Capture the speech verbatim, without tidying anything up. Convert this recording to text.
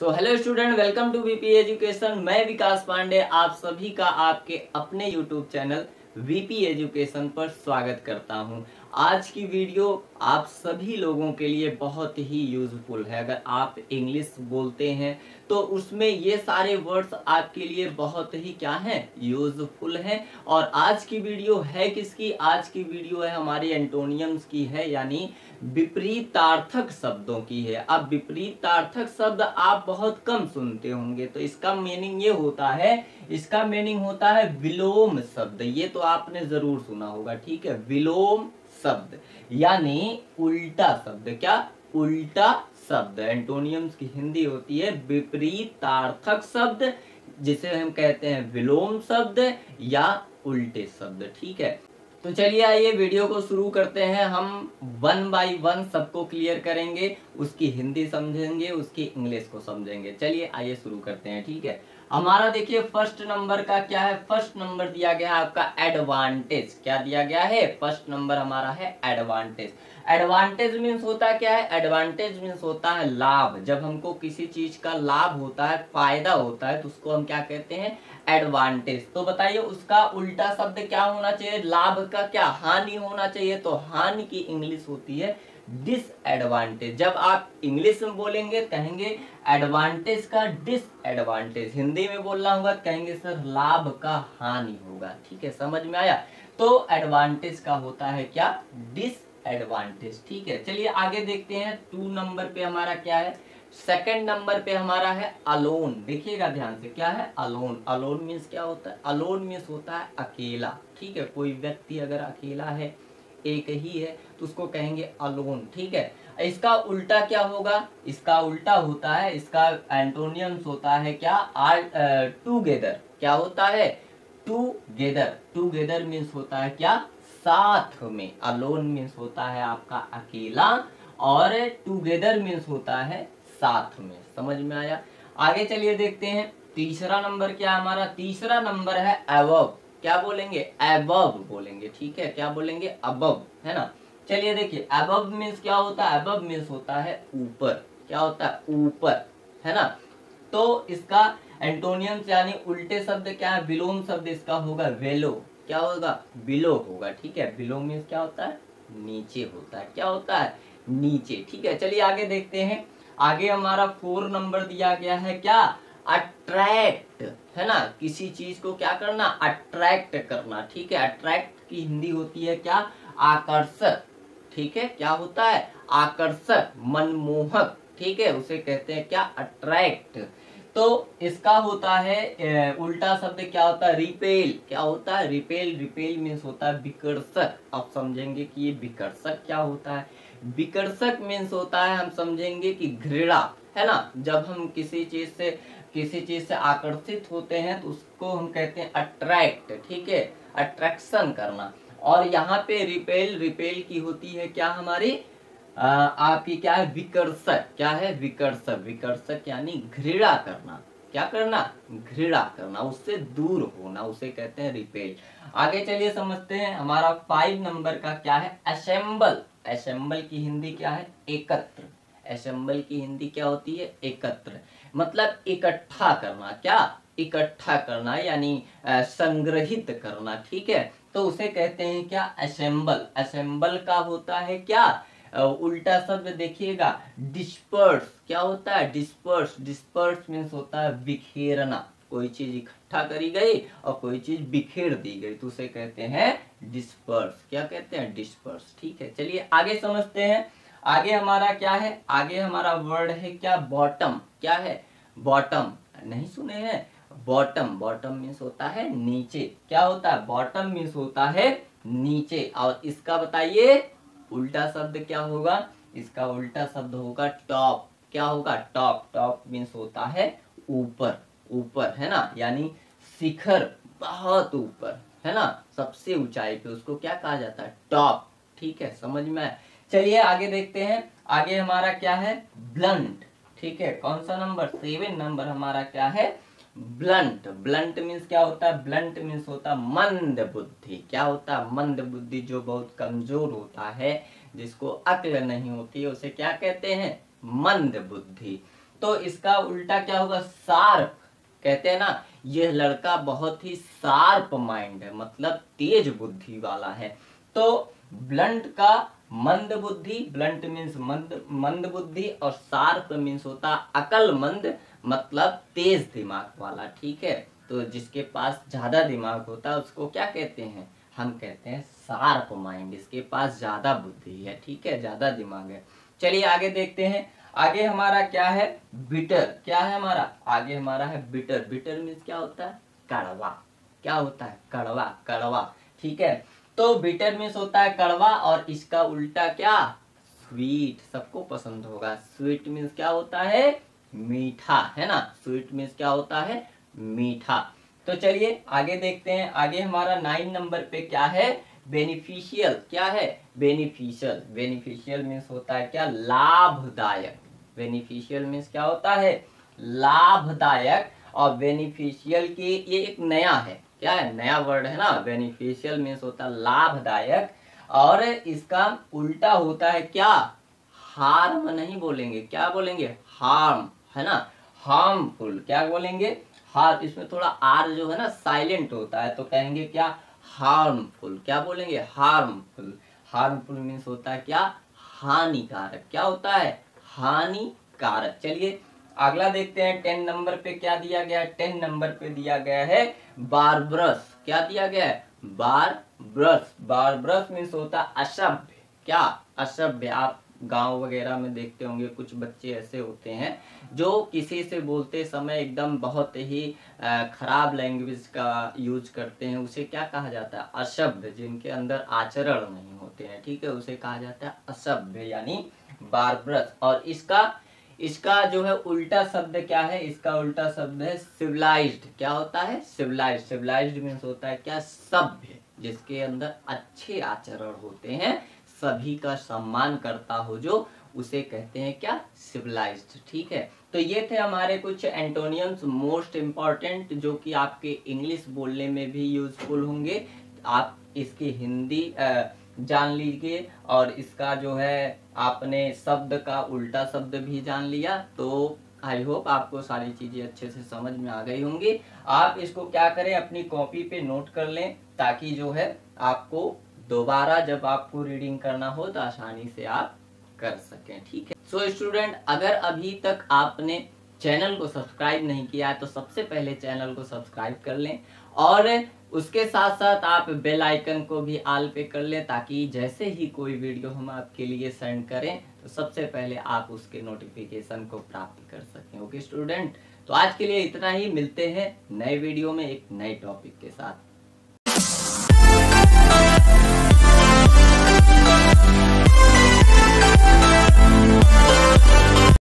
So hello student, welcome to VP education. मैं विकास पांडे आप सभी का आपके अपने यूट्यूब चैनल वीपी एजुकेशन पर स्वागत करता हूं। आज की वीडियो आप सभी लोगों के लिए बहुत ही यूजफुल है। अगर आप इंग्लिश बोलते हैं तो उसमें ये सारे वर्ड्स आपके लिए बहुत ही क्या हैं, यूजफुल हैं। और आज की वीडियो है किसकी? आज की वीडियो है हमारी एंटोनियम्स की है, यानी विपरीतार्थक शब्दों की है। अब विपरीतार्थक शब्द आप बहुत कम सुनते होंगे, तो इसका मीनिंग ये होता है, इसका मीनिंग होता है विलोम शब्द। ये तो आपने जरूर सुना होगा, ठीक है, विलोम शब्द यानी उल्टा शब्द। क्या? उल्टा शब्द। एंटोनियम्स की हिंदी होती है विपरीतार्थक शब्द, जिसे हम कहते हैं विलोम शब्द या उल्टे शब्द। ठीक है, तो चलिए आइए वीडियो को शुरू करते हैं। हम वन बाय वन सबको क्लियर करेंगे, उसकी हिंदी समझेंगे, उसकी इंग्लिश को समझेंगे। चलिए आइए शुरू करते हैं। ठीक है, हमारा देखिए फर्स्ट नंबर का क्या है, फर्स्ट नंबर दिया गया है आपका एडवांटेज। क्या दिया गया है? फर्स्ट नंबर हमारा है एडवांटेज। एडवांटेज मीन्स होता क्या है? एडवांटेज मीन्स होता है लाभ। जब हमको किसी चीज का लाभ होता है, फायदा होता है, तो उसको हम क्या कहते हैं? एडवांटेज। तो बताइए उसका उल्टा शब्द क्या होना चाहिए? लाभ का क्या, हानि होना चाहिए। तो हानि की इंग्लिश होती है डिसएडवांटेज। जब आप इंग्लिश में बोलेंगे कहेंगे एडवांटेज का डिसएडवांटेज। हिंदी में बोलना होगा कहेंगे सर लाभ का हानि होगा। ठीक है, समझ में आया? तो एडवांटेज का होता है क्या, डिसएडवांटेज। ठीक है, चलिए आगे देखते हैं। टू नंबर पे हमारा क्या है, सेकंड नंबर पे हमारा है अलोन। देखिएगा ध्यान से, क्या है? अलोन। अलोन मीन्स क्या होता है? अलोन मीन्स होता है अकेला। ठीक है, कोई व्यक्ति अगर अकेला है, एक ही है, तो उसको कहेंगे अलोन। ठीक है, इसका उल्टा क्या होगा? इसका उल्टा होता है, इसका एंटोनियम्स होता है क्या, आर टूगेदर। क्या होता है? टूगेदर। टूगेदर मीन्स होता है क्या, साथ में। अलोन मीन्स होता है आपका अकेला और टूगेदर मीन्स होता है साथ में। समझ में आया? आगे चलिए देखते हैं। तीसरा नंबर क्या है हमारा? तीसरा नंबर है अबव। क्या बोलेंगे? अबव बोलेंगे। ठीक है, क्या बोलेंगे? अबव, है ना। चलिए देखिए, अबव मीन्स क्या होता है? अबव मीन्स होता है ऊपर। क्या होता है? ऊपर, है ना। तो इसका एंटोनियम्स यानी उल्टे शब्द क्या है, विलोम शब्द, इसका होगा वेलो। क्या होगा? बिलो होगा। ठीक है, बिलो मीन्स क्या होता है? नीचे होता है। क्या होता है? नीचे। ठीक है, चलिए आगे देखते हैं। आगे हमारा फोर नंबर दिया गया है क्या, अट्रैक्ट, है ना। किसी चीज को क्या करना, अट्रैक्ट करना। ठीक है, अट्रैक्ट की हिंदी होती है क्या, आकर्षक। ठीक है, क्या होता है? आकर्षक, मनमोहक। ठीक है, उसे कहते हैं क्या, अट्रैक्ट। तो इसका होता है ए, उल्टा शब्द क्या होता है, रिपेल। क्या होता है? रिपेल। रिपेल मीन्स होता है विकर्षक। आप समझेंगे कि ये विकर्षक क्या होता है। विकर्षक मीन्स होता है, हम समझेंगे कि घृणा, है ना। जब हम किसी चीज से किसी चीज से आकर्षित होते हैं तो उसको हम कहते हैं अट्रैक्ट। ठीक है, अट्रैक्शन करना। और यहाँ पे रिपेल, रिपेल की होती है क्या हमारी, आ, आपकी क्या है, विकर्षक। क्या है? विकर्षक। विकर्षक यानी घृणा करना। क्या करना? घृणा करना, उससे दूर होना, उसे कहते हैं रिपेल। आगे चलिए समझते हैं। हमारा फाइव नंबर का क्या है, असेंबल। असेंबल की हिंदी क्या है, एकत्र। असेंबल की हिंदी क्या होती है, एकत्र, मतलब इकट्ठा करना। क्या? इकट्ठा करना यानी संग्रहित करना। ठीक है, तो उसे कहते हैं क्या, असेंबल। असेंबल का होता है क्या, उल्टा शब्द देखिएगा, डिस्पर्स। क्या होता है? डिस्पर्स। डिस्पर्स मीन्स होता है बिखेरना। कोई चीज इकट्ठा करी गई और कोई चीज बिखेर दी गई, तो उसे कहते हैं डिस्पर्स। क्या कहते हैं? डिस्पर्स। ठीक है, चलिए आगे समझते हैं। आगे हमारा क्या है, आगे हमारा वर्ड है क्या, बॉटम। क्या है? बॉटम। नहीं सुने हैं? बॉटम। बॉटम मीन्स होता है नीचे। क्या होता है? बॉटम मीन्स होता है नीचे। और इसका बताइए उल्टा शब्द क्या होगा? इसका उल्टा शब्द होगा टॉप। क्या होगा? टॉप। टॉप मीन्स होता है ऊपर। ऊपर, है ना, यानी शिखर, बहुत ऊपर, है ना, सबसे ऊंचाई पे, उसको क्या कहा जाता है, टॉप। ठीक है, समझ में आया? चलिए आगे देखते हैं। आगे हमारा क्या है, ब्लंट। ठीक है, कौन सा नंबर? सेवन नंबर हमारा क्या है, ब्लंट। ब्लंट मीन्स क्या होता है? ब्लंट मीन्स होता है मंद बुद्धि। क्या होता है? मंद बुद्धि, जो बहुत कमजोर होता है, जिसको अक्ल नहीं होती है, उसे क्या कहते हैं, मंद बुद्धि। तो इसका उल्टा क्या होगा, शार्प। कहते हैं ना, यह लड़का बहुत ही शार्प माइंड है, मतलब तेज बुद्धि वाला है। तो ब्लंट का मंद बुद्धि, ब्लंट मीन्स मंद मंद बुद्धि, और शार्प मीन्स होता अकलमंद, मतलब तेज दिमाग वाला। ठीक है, तो जिसके पास ज्यादा दिमाग होता है उसको क्या कहते हैं, हम कहते हैं शार्प माइंड, इसके पास ज्यादा बुद्धि है। ठीक है, ज्यादा दिमाग है। चलिए आगे देखते हैं। आगे हमारा क्या है, बिटर। क्या है हमारा, आगे हमारा है बिटर। बिटर मीन्स क्या होता है, कड़वा। क्या होता है, कड़वा, कड़वा। ठीक है, तो बिटर मीन्स होता है कड़वा, और इसका उल्टा क्या, स्वीट। सबको पसंद होगा। स्वीट मीन्स क्या होता है, मीठा, है ना। स्वीट मीन्स क्या होता है, मीठा। तो चलिए आगे देखते हैं। आगे हमारा नाइन नंबर पे क्या है, बेनिफिशियल। क्या है, बेनिफिशियल। बेनिफिशियल मीन्स होता है क्या, लाभदायक। बेनिफिशियल मीन्स क्या होता है, लाभदायक। और बेनिफिशियल की ये एक नया है, क्या है, नया वर्ड है ना। बेनिफिशियल मीन्स होता है लाभदायक, और इसका उल्टा होता है क्या, हार्म नहीं बोलेंगे, क्या बोलेंगे, हार्म, है ना। हार्मफुल क्या बोलेंगे, हार्म। इसमें थोड़ा आर जो है ना साइलेंट होता है, तो कहेंगे क्या, हार्मफुल। क्या बोलेंगे, हार्मफुल। हार्मफुल मीन्स होता है क्या, हानिकारक। क्या होता है, हानिकारक। चलिए अगला देखते हैं। टेन नंबर पे क्या दिया गया है, टेन नंबर पे दिया गया है बारबरस। क्या दिया गया है, बारबरस। बारबरस मीन्स होता है असभ्य। क्या, असभ्य। आप गांव वगैरह में देखते होंगे कुछ बच्चे ऐसे होते हैं जो किसी से बोलते समय एकदम बहुत ही खराब लैंग्वेज का यूज करते हैं, उसे क्या कहा जाता है, असभ्य। जिनके अंदर आचरण नहीं होते हैं, ठीक है, उसे कहा जाता है असभ्य, यानी बारबरस। और इसका इसका जो है उल्टा शब्द क्या है, इसका उल्टा शब्द है सिविलाइज्ड। क्या होता है, सिविलाइज्ड। सिविलाइज्ड मीन्स होता है क्या, सभ्य, जिसके अंदर अच्छे आचरण होते हैं, सभी का सम्मान करता हो जो, उसे कहते हैं क्या, सिविलाइज्ड। ठीक है, तो ये थे हमारे कुछ एंटोनियम्स मोस्ट इम्पॉर्टेंट, जो कि आपके इंग्लिश बोलने में भी यूजफुल होंगे। आप इसकी हिंदी जान लीजिए, और इसका जो है आपने शब्द का उल्टा शब्द भी जान लिया। तो आई होप आपको सारी चीज़ें अच्छे से समझ में आ गई होंगी। आप इसको क्या करें, अपनी कॉपी पे नोट कर लें, ताकि जो है आपको दोबारा जब आपको रीडिंग करना हो तो आसानी से आप कर सकें। ठीक है, सो स्टूडेंट, अगर अभी तक आपने चैनल को सब्सक्राइब नहीं किया है तो सबसे पहले चैनल को सब्सक्राइब कर लें, और उसके साथ साथ आप बेल आइकन को भी ऑल पे कर लें, ताकि जैसे ही कोई वीडियो हम आपके लिए सेंड करें तो सबसे पहले आप उसके नोटिफिकेशन को प्राप्त कर सकें। ओके स्टूडेंट, तो आज के लिए इतना ही। मिलते हैं नए वीडियो में एक नए टॉपिक के साथ।